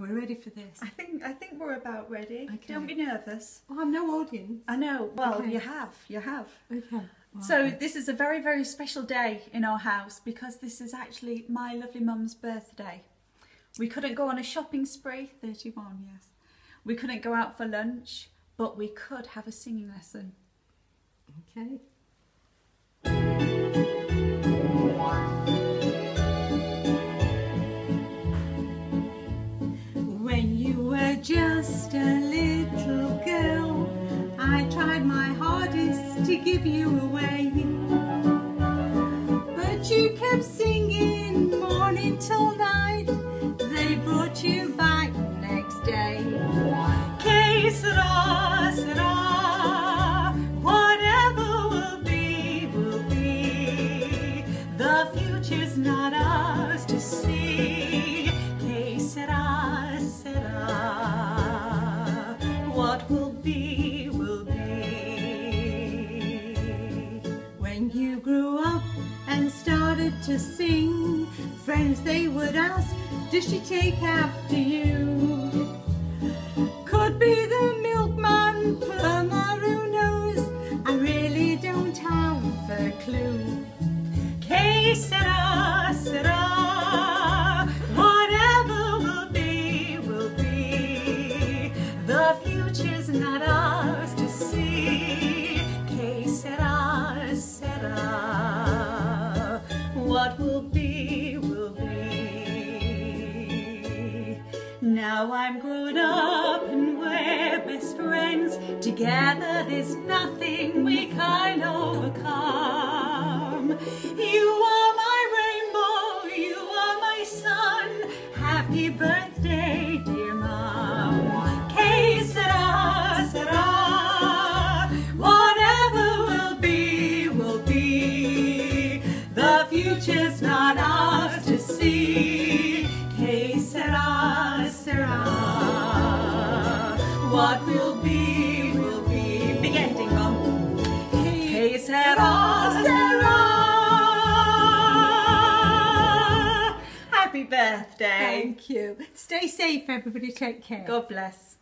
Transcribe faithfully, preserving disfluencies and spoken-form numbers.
Are we ready for this? I think I think we're about ready. Okay. Don't be nervous. Oh, I'm no audience. I know. Well, okay. you have. You have. Okay. Wow. So this is a very, very special day in our house because this is actually my lovely mum's birthday. We couldn't go on a shopping spree. thirty-one, yes. We couldn't go out for lunch, but we could have a singing lesson. Okay. When you were just a little girl, I tried my hardest to give you away. But you kept singing morning till night. They brought you back next day. Que sera, sera, whatever will be, will be. The future's not ours to see. Que sera, sera, what will be, will be. When you grew up and started to sing, friends they would ask, does she take after you? Could be the milkman, plumber, who knows? I really don't have a clue. Que sera, sera, whatever will be, will be. The future's not ours to see. Que sera, sera, what will be, will be. Now I'm grown up and we're best friends. Together there's nothing we can't overcome. You are my rainbow, you are my sun. Happy birthday, dear Mum. Que sera, sera, whatever will be, will be. The future's not ours to see. Que sera, what will be, will be. Big ending, Mum. Que sera, sera. Happy birthday. Thank you. Stay safe, everybody. Take care. God bless.